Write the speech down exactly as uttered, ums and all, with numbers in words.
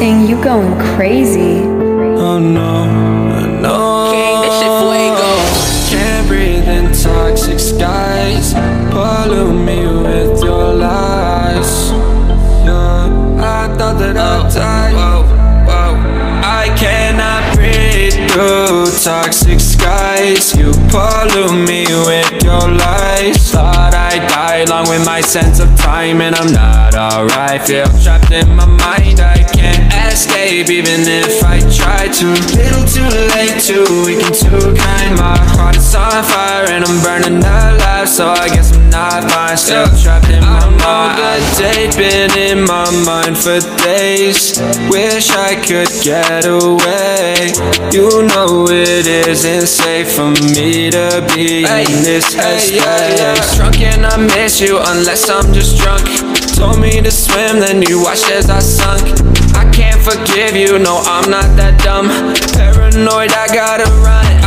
dancing, you going crazy. Oh no, no. Gang, that shit fuego. Can't breathe in toxic skies. Pollute me with your lies. Yeah, I thought that I'd die. Whoa, whoa. I cannot breathe through toxic skies. You pollute me with your lies. Thought I died. Along with my sense of time, and I'm not alright. Feel trapped in my mind, I can't escape, even if I try to. Little too late, too weak and too kind. My heart is on fire and I'm burning alive, so I guess I'm not fine. Still trapped in my mind. The date been in my mind for days. Wish I could get away. You know it isn't safe for me to be hey, in this hey, yeah, yeah. Drunk and I miss you, unless I'm just drunk. Told me to swim, then you watched as I sunk. I can't forgive you, no, I'm not that dumb. Paranoid, I gotta run.